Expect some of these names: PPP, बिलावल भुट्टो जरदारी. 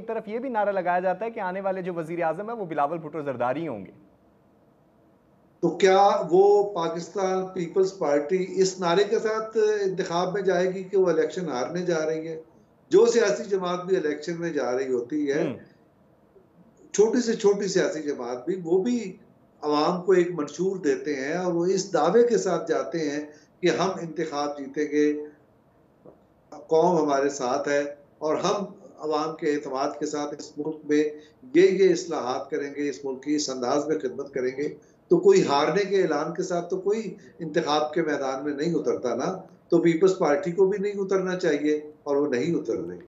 एक तरफ यह भी नारा लगाया जाता है कि आने वाले जो वजीर आजम है वो बिलावल भुट्टो जरदारी होंगे, तो क्या वो पाकिस्तान पीपल्स पार्टी इस नारे के साथ इंतखाब में जाएगी कि वो इलेक्शन हारने जा रही है? जो सियासी जमात भी इलेक्शन में जा रही होती है, छोटी से छोटी सियासी जमात भी, वो भी आवाम को एक मंशूर देते हैं और वो इस दावे के साथ जाते हैं कि हम इंतखाब जीतेंगे, कौम हमारे साथ है और हम आवाम के एतमाद के साथ इस मुल्क में ये इस्लाहात करेंगे, इस मुल्क की इस अंदाज में खिदमत करेंगे। तो कोई हारने के ऐलान के साथ तो कोई इंतखाब के मैदान में नहीं उतरता ना, तो पीपल्स पार्टी को भी नहीं उतरना चाहिए और वो नहीं उतर रही।